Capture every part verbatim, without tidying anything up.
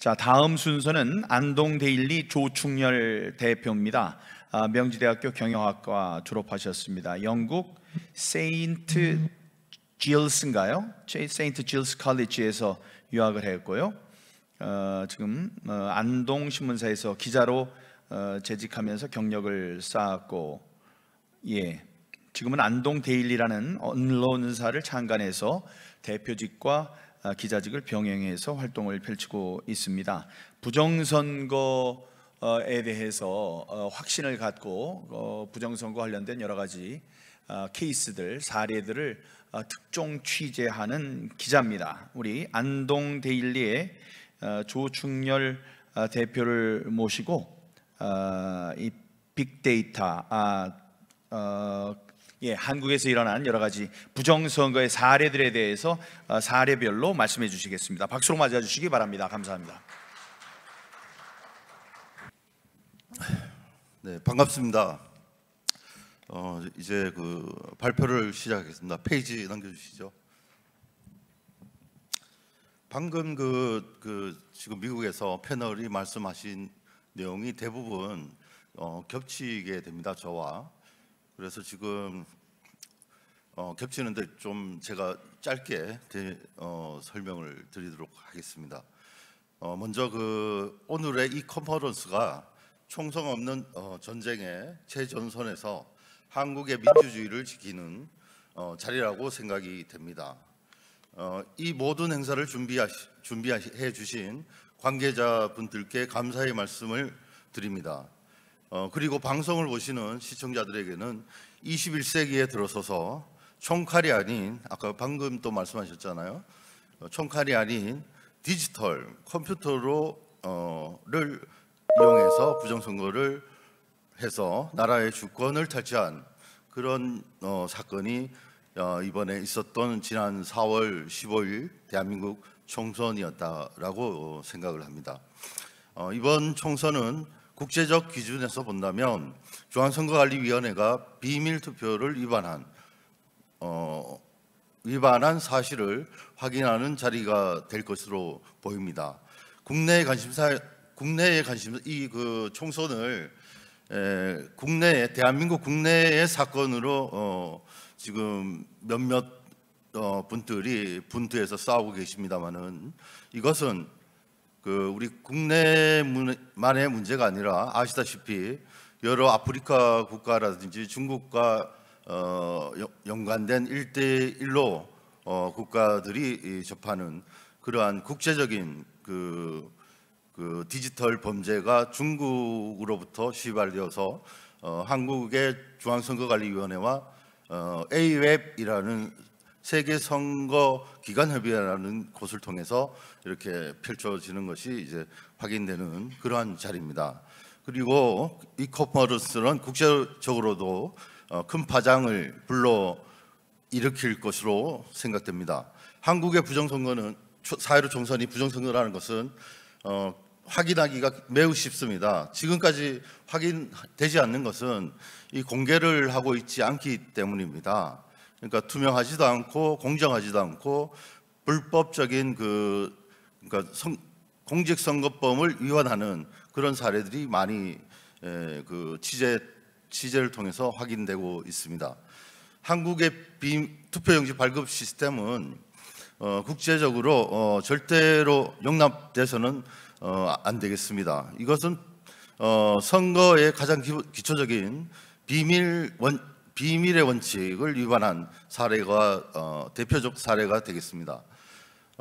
자, 다음 순서는 안동데일리 조충열 대표입니다. 아, 명지대학교 경영학과 졸업하셨습니다. 영국 세인트 질스인가요? 세인트 질스 칼리지에서 유학을 했고요. 어, 지금 어, 안동신문사에서 기자로 어, 재직하면서 경력을 쌓았고, 예, 지금은 안동데일리라는 언론사를 창간해서 대표직과 기자직을 병행해서 활동을 펼치고 있습니다. 부정선거에 대해서 확신을 갖고 부정선거 관련된 여러 가지 케이스들, 사례들을 특종 취재하는 기자입니다. 우리 안동데일리의 조충열 대표를 모시고 이 빅데이터, 아, 어, 예, 한국에서 일어난 여러 가지 부정선거의 사례들에 대해서 사례별로 말씀해 주시겠습니다. 박수로 맞아 주시기 바랍니다. 감사합니다. 네, 반갑습니다. 어, 이제 그 발표를 시작하겠습니다. 페이지 넘겨주시죠. 방금 그, 그 지금 미국에서 패널이 말씀하신 내용이 대부분 어, 겹치게 됩니다. 저와. 그래서 지금 어, 겹치는데 좀 제가 짧게 대, 어, 설명을 드리도록 하겠습니다. 어, 먼저 그 오늘의 이 컨퍼런스가 총성 없는 어, 전쟁의 최전선에서 한국의 민주주의를 지키는 어, 자리라고 생각이 됩니다. 어, 이 모든 행사를 준비하시, 준비해 주신 관계자분들께 감사의 말씀을 드립니다. 어, 그리고 방송을 보시는 시청자들에게는 이십일 세기에 들어서서 총칼이 아닌, 아까 방금 또 말씀하셨잖아요, 어, 총칼이 아닌 디지털 컴퓨터로 어, 를 이용해서 부정선거를 해서 나라의 주권을 탈취한 그런 어, 사건이 어, 이번에 있었던 지난 사월 십오일 대한민국 총선이었다라고 생각을 합니다. 어, 이번 총선은 국제적 기준에서 본다면 중앙선거관리위원회가 비밀 투표를 위반한 어, 위반한 사실을 확인하는 자리가 될 것으로 보입니다. 국내의 관심사, 국내의 관심, 이 그 총선을 에, 국내의 대한민국 국내의 사건으로 어, 지금 몇몇 어, 분들이 분투해서 싸우고 계십니다만은 이것은 그 우리 국내만의 문제가 아니라 아시다시피 여러 아프리카 국가라든지 중국과 어, 연관된 일대일로 어, 국가들이 접하는 그러한 국제적인 그, 그 디지털 범죄가 중국으로부터 시발되어서 어, 한국의 중앙선거관리위원회와 어, 에이웹이라는 세계선거기관협의회라는 곳을 통해서 이렇게 펼쳐지는 것이 이제 확인되는 그러한 자리입니다. 그리고 이 컨퍼런스는 국제적으로도 큰 파장을 불러일으킬 것으로 생각됩니다. 한국의 부정선거는 사회로 총선이 부정선거라는 것은 어, 확인하기가 매우 쉽습니다. 지금까지 확인되지 않는 것은 이 공개를 하고 있지 않기 때문입니다. 그러니까 투명하지도 않고 공정하지도 않고 불법적인 그 그러니까 성, 공직선거법을 위반하는 그런 사례들이 많이 에, 그 취재 취재를 통해서 확인되고 있습니다. 한국의 비, 투표용지 발급 시스템은 어, 국제적으로 어, 절대로 용납돼서는 어, 안 되겠습니다. 이것은 어, 선거의 가장 기, 기초적인 비밀 원 비밀의 원칙을 위반한 사례가 어, 대표적 사례가 되겠습니다.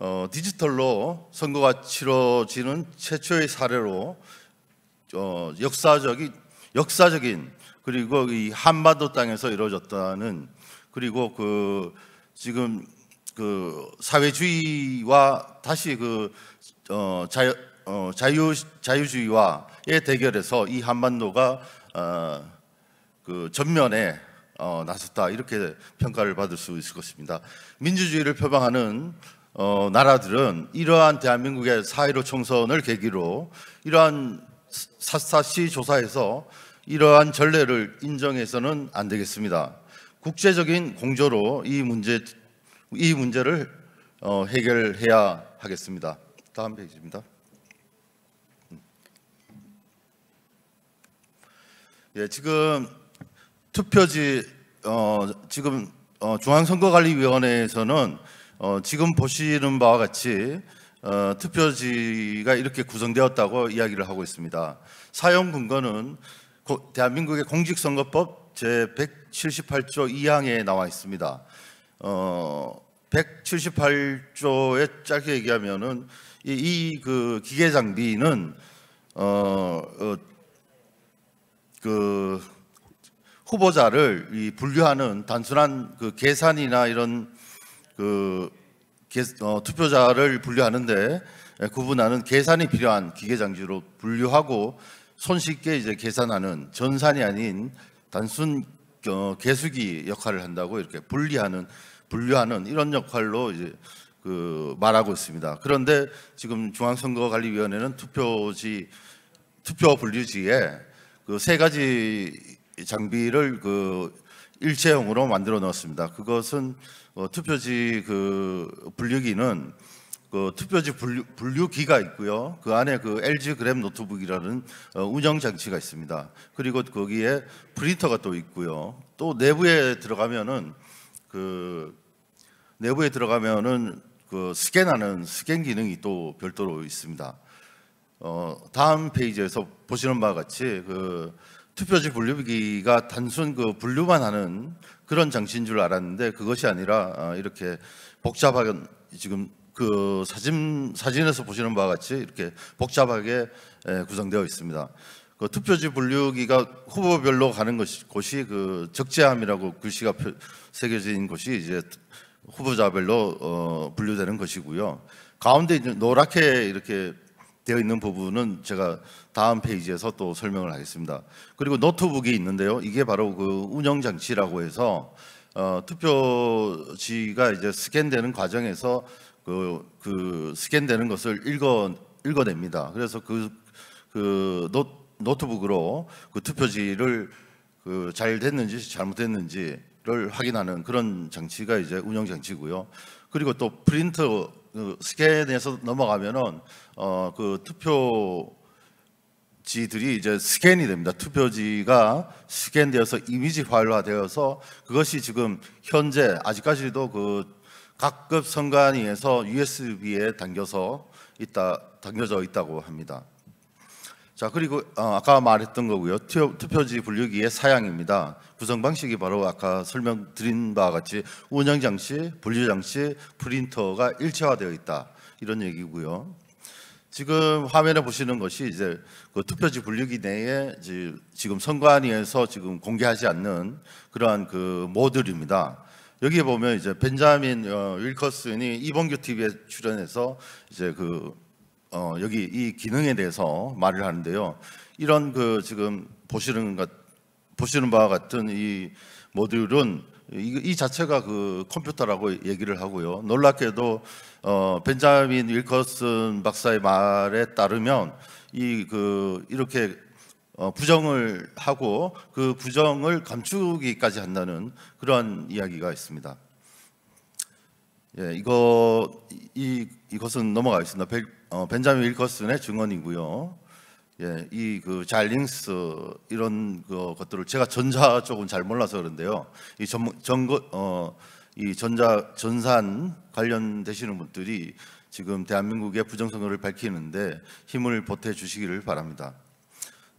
어, 디지털로 선거가 치러지는 최초의 사례로 어, 역사적인 역사적인 그리고 이 한반도 땅에서 이루어졌다는, 그리고 그 지금 그 사회주의와 다시 그 어, 자유 어, 자유 자유주의와의 대결에서 이 한반도가 어, 그 전면에 어, 나섰다, 이렇게 평가를 받을 수 있을 것입니다. 민주주의를 표방하는 어, 나라들은 이러한 대한민국의 사 일오 총선을 계기로 이러한 샅샅이 조사해서 이러한 전례를 인정해서는 안 되겠습니다. 국제적인 공조로 이 문제 이 문제를 어, 해결해야 하겠습니다. 다음 페이지입니다. 예, 지금 투표지 어, 지금 어, 중앙선거관리위원회에서는 어, 지금 보시는 바와 같이 어, 투표지가 이렇게 구성되었다고 이야기를 하고 있습니다. 사용 근거는 고, 대한민국의 공직선거법 제백칠십팔조 이항에 나와 있습니다. 어, 백칠십팔조에 짧게 얘기하면은 이, 이 그 기계 장비는 어, 어, 그 후보자를 이 분류하는 단순한 그 계산이나 이런 그 개, 어, 투표자를 분류하는데 구분하는 계산이 필요한 기계 장비로 분류하고 손쉽게 이제 계산하는 전산이 아닌 단순 어, 계수기 역할을 한다고 이렇게 분리하는 분류하는 이런 역할로 이제 그 말하고 있습니다. 그런데 지금 중앙선거관리위원회는 투표지 투표 분류지에 그 세 가지 장비를 그 일체형으로 만들어 넣었습니다. 그것은 어, 투표지 그 분류기는 그 투표지 분류, 분류기가 있고요. 그 안에 그 엘지그램 노트북이라는 어, 운영 장치가 있습니다. 그리고 거기에 프린터가 또 있고요. 또 내부에 들어가면은 그 내부에 들어가면은 그 스캔하는 스캔 기능이 또 별도로 있습니다. 어, 다음 페이지에서 보시는 바와 같이 그 투표지 분류기가 단순 그 분류만 하는 그런 장치인 줄 알았는데 그것이 아니라 이렇게 복잡하게 지금 그 사진 사진에서 보시는 바와 같이 이렇게 복잡하게 구성되어 있습니다. 그 투표지 분류기가 후보별로 가는 것이 곳이 그 적재함이라고 글씨가 새겨진 곳이 이제 후보자별로 어, 분류되는 것이고요. 가운데 이제 노랗게 이렇게 되어 있는 부분은 제가 다음 페이지에서 또 설명을 하겠습니다. 그리고 노트북이 있는데요. 이게 바로 그 운영 장치라고 해서 어, 투표지가 이제 스캔되는 과정에서 그, 그 스캔되는 것을 읽어 읽어냅니다. 그래서 그, 그 노, 노트북으로 그 투표지를 그 잘 됐는지 잘못됐는지를 확인하는 그런 장치가 이제 운영 장치고요. 그리고 또 프린터 그 스캔에서 넘어가면은 어, 그 투표지들이 이제 스캔이 됩니다. 투표지가 스캔되어서 이미지 파일화되어서 그것이 지금 현재 아직까지도 그 각급 선관위에서 유에스비에 담겨서 있다 담겨져 있다고 합니다. 자, 그리고 어, 아까 말했던 거고요. 투표, 투표지 분류기의 사양입니다. 구성 방식이 바로 아까 설명드린 바와 같이 운영 장치, 분류 장치, 프린터가 일체화되어 있다 이런 얘기고요. 지금 화면에 보시는 것이 이제 그 투표지 분류기 내에 이제 지금 선관위에서 지금 공개하지 않는 그러한 그 모듈입니다. 여기에 보면 이제 벤자민 어, 윌커슨이 이봉규 티비에 출연해서 이제 그 어, 여기 이 기능에 대해서 말을 하는데요. 이런 그 지금 보시는 것 보시는 바와 같은 이 모듈은 이, 이 자체가 그 컴퓨터라고 얘기를 하고요. 놀랍게도 어, 벤자민 윌커슨 박사의 말에 따르면 이 그 이렇게 어, 부정을 하고 그 부정을 감추기까지 한다는 그러한 이야기가 있습니다. 예, 이거 이 이것은 넘어가겠습니다. 벤, 어, 벤자민 윌커슨의 증언이고요. 예, 이 그 자일링스 이런 그 것들을 제가 전자 쪽은 잘 몰라서 그런데요. 이 전 전거 어 이 전자 전산 관련되시는 분들이 지금 대한민국의 부정선거를 밝히는데 힘을 보태 주시기를 바랍니다.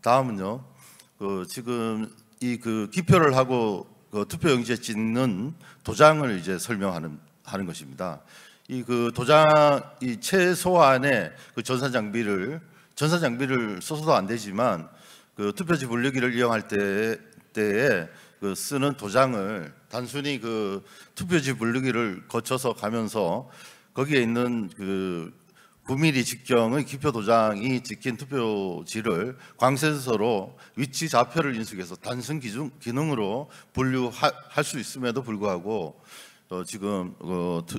다음은요. 그 지금 이 그 기표를 하고 그 투표용지에 찍는 도장을 이제 설명하는 하는 것입니다. 이 그 도장 이 최소한의 그 전산 장비를 전산 장비를 써서도 안 되지만 그 투표지 분류기를 이용할 때 때에 그 쓰는 도장을 단순히 그 투표지 분류기를 거쳐서 가면서 거기에 있는 그 구 밀리미터 직경의 기표 도장이 찍힌 투표지를 광센서로 위치 좌표를 인식해서 단순 기준 기능으로 분류할 수 있음에도 불구하고 어, 지금 어, 투,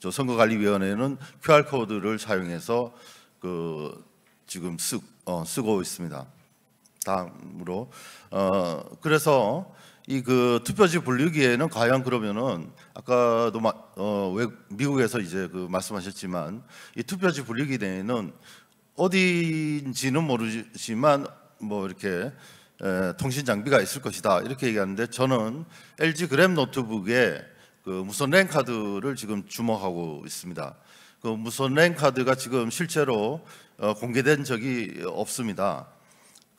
저 선거관리위원회는 큐알코드를 사용해서 그 지금 쓰, 어, 쓰고 있습니다. 다음으로 어, 그래서 이 그 투표지 분류기에는 과연 그러면은 아까도 마, 어, 외, 미국에서 이제 그 말씀하셨지만 이 투표지 분류기 내에는 어디인지는 모르지만 뭐 이렇게 에, 통신 장비가 있을 것이다 이렇게 얘기하는데, 저는 엘지그램 노트북에 그 무선 랜 카드를 지금 주목하고 있습니다. 그 무선 랜 카드가 지금 실제로 어, 공개된 적이 없습니다.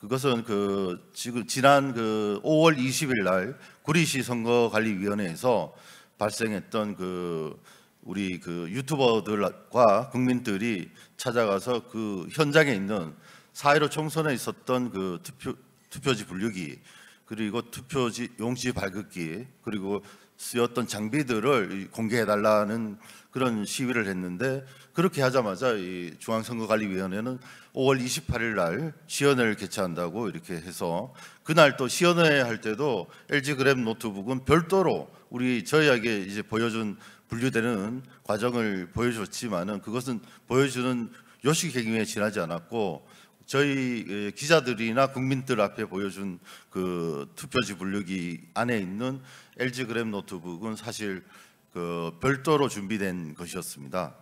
그것은 그 지금 지난 그 오월 이십일 날 구리시 선거관리위원회에서 발생했던 그 우리 그 유튜버들과 국민들이 찾아가서 그 현장에 있는 사 일오 총선에 있었던 그 투표 투표지 분류기, 그리고 투표지 용지 발급기, 그리고 쓰였던 장비들을 공개해달라는 그런 시위를 했는데, 그렇게 하자마자 이 중앙선거관리위원회는 오월 이십팔일 날 시연회를 개최한다고 이렇게 해서, 그날 또 시연회 할 때도 엘지그램 노트북은 별도로 우리 저희에게 이제 보여준 분류되는 과정을 보여줬지만은 그것은 보여주는 요식 행위에 지나지 않았고, 저희 기자들이나 국민들 앞에 보여준 그 투표지 분류기 안에 있는 엘지그램 노트북은 사실 그 별도로 준비된 것이었습니다.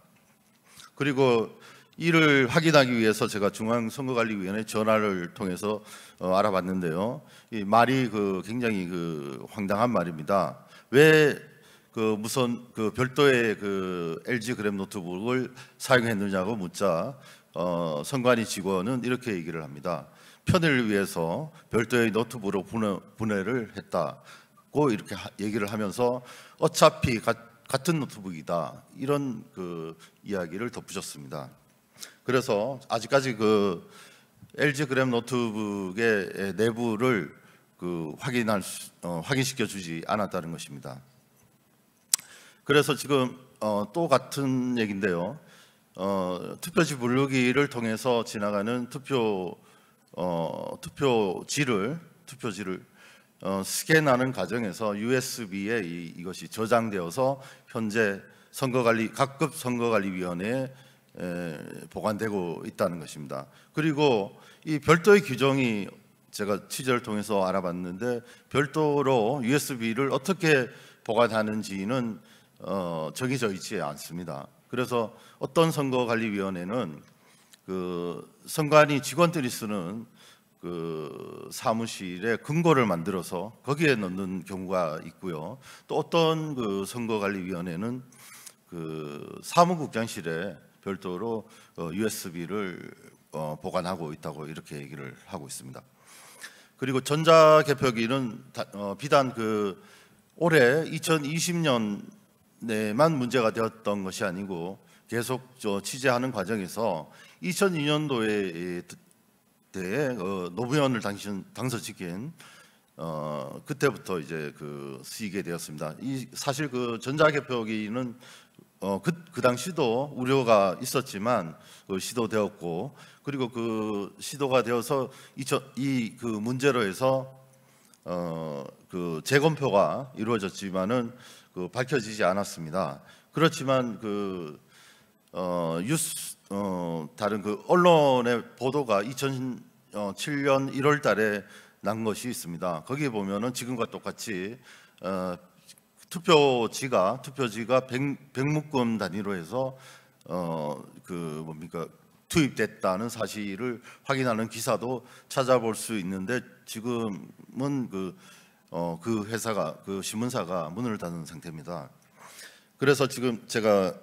그리고 이를 확인하기 위해서 제가 중앙선거관리위원회 전화를 통해서 어 알아봤는데요. 이 말이 그 굉장히 그 황당한 말입니다. 왜 그 무슨 그 별도의 그 엘지그램 노트북을 사용했느냐고 묻자, 어, 선관위 직원은 이렇게 얘기를 합니다. 편의를 위해서 별도의 노트북으로 분해, 분해를 했다고 이렇게 하, 얘기를 하면서 어차피 가, 같은 노트북이다 이런 그 이야기를 덧붙였습니다. 그래서 아직까지 그 엘지그램 노트북의 내부를 그 확인할 수, 어, 확인시켜 주지 않았다는 것입니다. 그래서 지금 어, 또 같은 얘기인데요. 어, 투표지 분류기를 통해서 지나가는 투표 어, 투표지를 투표지를 어, 스캔하는 과정에서 유에스비에 이, 이것이 저장되어서 현재 선거관리 각급 선거관리위원회에 에, 보관되고 있다는 것입니다. 그리고 이 별도의 규정이, 제가 취재를 통해서 알아봤는데, 별도로 유에스비를 어떻게 보관하는지는 어, 정해져 있지 않습니다. 그래서 어떤 선거관리위원회는 그 선관위 직원들이 쓰는 그 사무실에 금고를 만들어서 거기에 넣는 경우가 있고요. 또 어떤 그 선거관리위원회는 그 사무국장실에 별도로 유에스비를 어 보관하고 있다고 이렇게 얘기를 하고 있습니다. 그리고 전자개표기는 어 비단 그 올해 이천이십 년 네만 문제가 되었던 것이 아니고, 계속 저 취재하는 과정에서 이천이 년도에 때에 노무현을 당신 당선시킨 어, 그때부터 이제 그 쓰이게 되었습니다. 이 사실 그 전자개표기는 어, 그, 그 당시도 우려가 있었지만 그 시도되었고, 그리고 그 시도가 되어서 이 그 문제로 해서 어, 그 재검표가 이루어졌지만은 그 밝혀지지 않았습니다. 그렇지만 그 어, 뉴스 어, 다른 그 언론의 보도가 이천칠 년 일월 달에 난 것이 있습니다. 거기에 보면은 지금과 똑같이 어, 투표지가 투표지가 백, 백무권 단위로 해서 어, 그 뭡니까 투입됐다는 사실을 확인하는 기사도 찾아볼 수 있는데, 지금은 그 어, 그 회사가 그 신문사가 문을 닫은 상태입니다. 그래서 지금 제가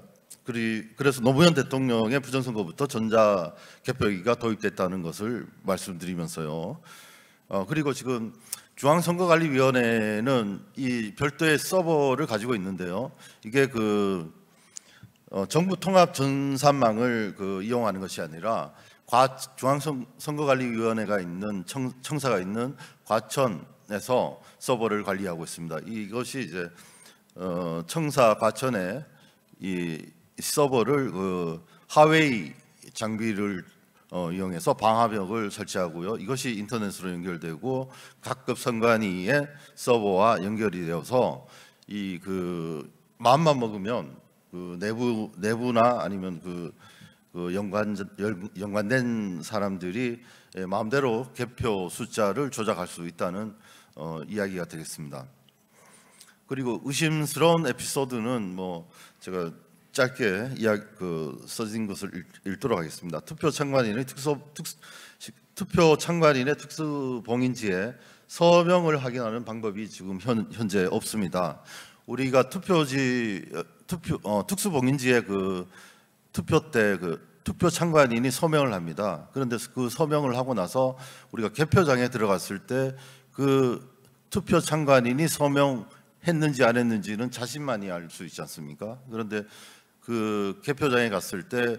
그리, 그래서 노무현 대통령의 부정선거부터 전자개표기가 도입됐다는 것을 말씀드리면서요. 어, 그리고 지금 중앙선거관리위원회는 이 별도의 서버를 가지고 있는데요. 이게 그 어, 정부 통합 전산망을 그 이용하는 것이 아니라 과 중앙선거관리위원회가 있는 청, 청사가 있는 과천 에서 서버를 관리하고 있습니다. 이것이 이제 어, 청사 과천에 이 서버를 그 화웨이 장비를 어, 이용해서 방화벽을 설치하고요. 이것이 인터넷으로 연결되고 각급 선관위의 서버와 연결이 되어서 이 그 마음만 먹으면 그 내부 내부나 아니면 그, 그 연관 연관된 사람들이 예, 마음대로 개표 숫자를 조작할 수 있다는 어, 이야기가 되겠습니다. 그리고 의심스러운 에피소드는 뭐 제가 짧게 이야기 그 써진 것을 읽, 읽도록 하겠습니다. 투표 참관인의 특수, 특수 투표 참관인의 특수봉인지에 서명을 확인하는 방법이 지금 현, 현재 없습니다. 우리가 투표지 투표 어, 특수봉인지에 그 투표 때 그 투표 참관인이 서명을 합니다. 그런데 그 서명을 하고 나서 우리가 개표장에 들어갔을 때 그 투표 참관인이 서명했는지 안 했는지는 자신만이 알 수 있지 않습니까? 그런데 그 개표장에 갔을 때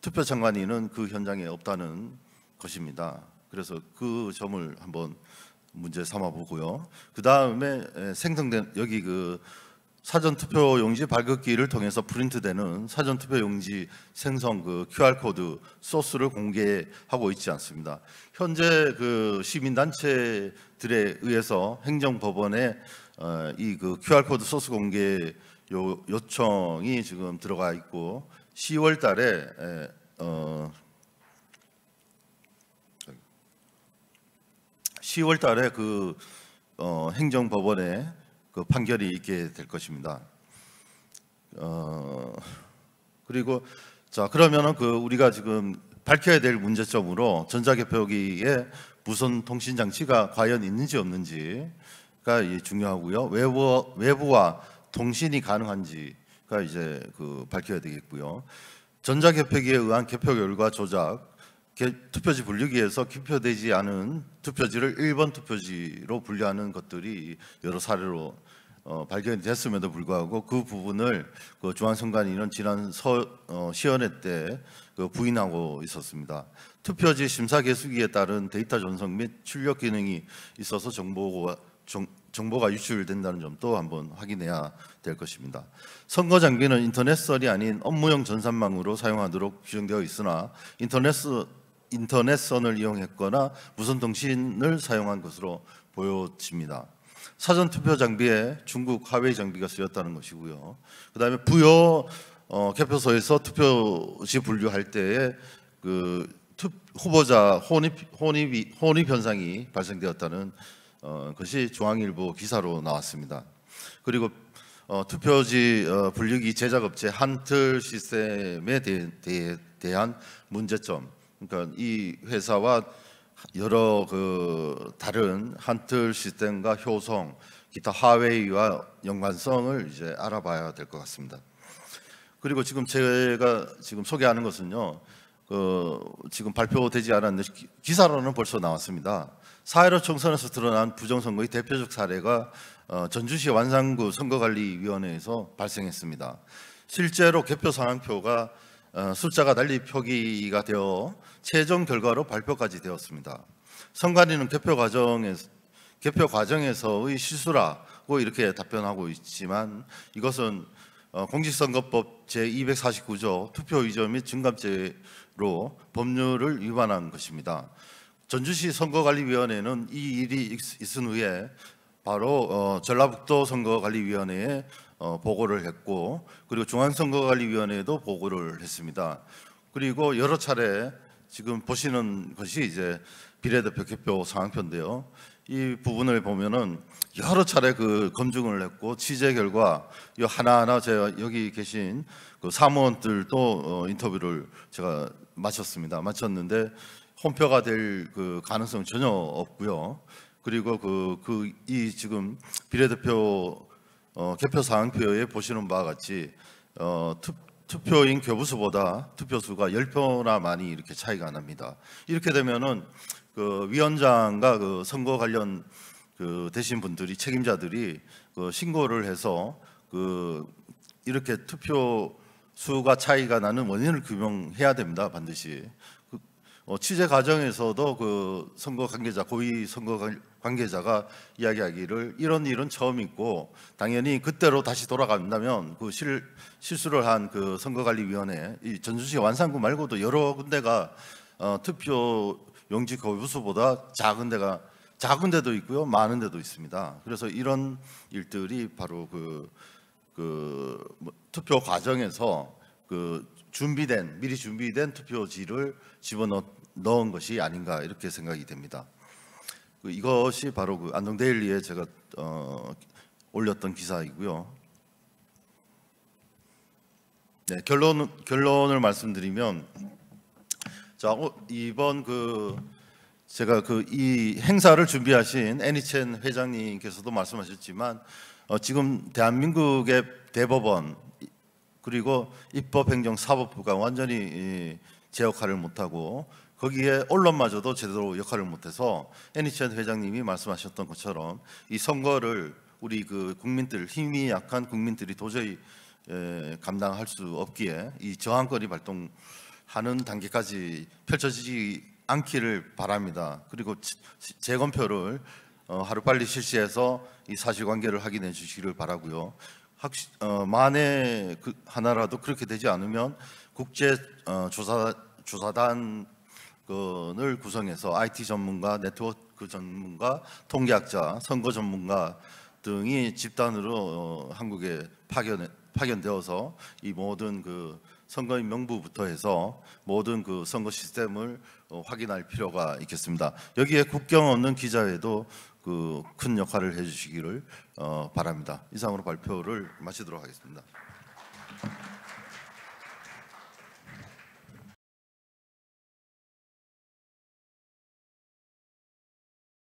투표 참관인은 그 현장에 없다는 것입니다. 그래서 그 점을 한번 문제 삼아 보고요. 그 다음에 생성된 여기 그 사전투표용지 발급기를 통해서 프린트되는 사전투표용지 생성 그 큐알코드 소스를 공개하고 있지 않습니다. 현재 그 시민단체들에 의해서 행정법원에 이 그 큐알코드 소스 공개 요, 요청이 지금 들어가 있고 시월 달에 어, 시월 달에 그 어, 행정법원에 그 판결이 있게 될 것입니다. 어, 그리고 자 그러면은 그 우리가 지금 밝혀야 될 문제점으로 전자개표기에 무선 통신 장치가 과연 있는지 없는지가 이 중요하고요. 외부 외부와 통신이 가능한지가 이제 그 밝혀야 되겠고요. 전자개표기에 의한 개표 결과 조작, 개, 투표지 분류기에서 기표되지 않은 투표지를 일 번 투표지로 분류하는 것들이 여러 사례로 어, 발견이 됐음에도 불구하고 그 부분을 그 중앙선관위는 지난 서, 어, 시연회 때 그 부인하고 있었습니다. 투표지 심사 개수기에 따른 데이터 전송 및 출력 기능이 있어서 정보가 정, 정보가 유출된다는 점도 한번 확인해야 될 것입니다. 선거 장비는 인터넷선이 아닌 업무용 전산망으로 사용하도록 규정되어 있으나 인터넷 인터넷선을 이용했거나 무선통신을 사용한 것으로 보여집니다. 사전투표 장비에 중국 화웨이 장비가 쓰였다는 것이고요. 그 다음에 부여 어, 개표소에서 투표지 분류할 때에 그 투, 후보자 혼입, 혼입, 혼입 현상이 발생되었다는 어, 것이 중앙일보 기사로 나왔습니다. 그리고 어, 투표지 어, 분류기 제작업체 한틀 시스템에 대, 대, 대한 문제점, 그러니까 이 회사와 여러 그 다른 한틀 시스템과 효성, 기타 화웨이와 연관성을 이제 알아봐야 될 것 같습니다. 그리고 지금 제가 지금 소개하는 것은요, 그 지금 발표되지 않았는데 기사로는 벌써 나왔습니다. 사 일오 총선에서 드러난 부정선거의 대표적 사례가 어, 전주시 완산구 선거관리위원회에서 발생했습니다. 실제로 개표 상황표가 어, 숫자가 달리 표기가 되어 최종 결과로 발표까지 되었습니다. 선관위는 개표 과정에서, 개표 과정에서의 실수라고 이렇게 답변하고 있지만 이것은 어, 공직선거법 제이백사십구 조 투표 위조 및 증감죄로 법률을 위반한 것입니다. 전주시 선거관리위원회는 이 일이 있은 후에 바로 어, 전라북도 선거관리위원회에 어, 보고를 했고, 그리고 중앙선거관리위원회에도 보고를 했습니다. 그리고 여러 차례 지금 보시는 것이 이제 비례대표 개표 상황표인데요. 이 부분을 보면은 여러 차례 그 검증을 했고 취재 결과 이 하나하나 제가 여기 계신 그 사무원들도 어, 인터뷰를 제가 마쳤습니다. 마쳤는데 혼표가 될 그 가능성 전혀 없고요. 그리고 그 그 이 지금 비례대표 어, 개표 사항표에 보시는 바와 같이 어, 투, 투표인 교부수보다 투표수가 십 표나 많이 이렇게 차이가 납니다. 이렇게 되면은 그 위원장과 그 선거 관련 그 되신 분들이 책임자들이 그 신고를 해서 그 이렇게 투표수가 차이가 나는 원인을 규명해야 됩니다. 반드시. 어, 취재 과정에서도 그 선거 관계자, 고위 선거 관계자가 이야기하기를 이런 일은 처음 있고 당연히 그때로 다시 돌아간다면 그 실, 실수를 한 그 선거관리위원회, 이 전주시 완산구 말고도 여러 군데가 어, 투표 용지 거부수보다 작은 데가 작은 데도 있고요, 많은 데도 있습니다. 그래서 이런 일들이 바로 그, 그 뭐, 투표 과정에서 그 준비된 미리 준비된 투표지를 집어넣은 것이 아닌가 이렇게 생각이 됩니다. 이것이 바로 그 안동데일리에 제가 어, 올렸던 기사이고요. 네, 결론 결론을 말씀드리면, 자 이번 그 제가 그 이 행사를 준비하신 애니첸 회장님께서도 말씀하셨지만 어 지금 대한민국의 대법원 그리고 입법행정사법부가 완전히 제 역할을 못하고 거기에 언론마저도 제대로 역할을 못해서 애니첸 회장님이 말씀하셨던 것처럼 이 선거를 우리 그 국민들, 힘이 약한 국민들이 도저히 감당할 수 없기에 이 저항권이 발동하는 단계까지 펼쳐지지 않기를 바랍니다. 그리고 재검표를 하루빨리 실시해서 이 사실관계를 확인해 주시기를 바라고요. 확시, 어, 만에 그 하나라도 그렇게 되지 않으면 국제 어, 조사 조사단을 구성해서 아이티 전문가, 네트워크 전문가, 통계학자, 선거 전문가 등이 집단으로 어, 한국에 파견 파견되어서 이 모든 그 선거의 명부부터 해서 모든 그 선거 시스템을 어, 확인할 필요가 있겠습니다. 여기에 국경 없는 기자회도 그 큰 역할을 해주시기를 어, 바랍니다. 이상으로 발표를 마치도록 하겠습니다.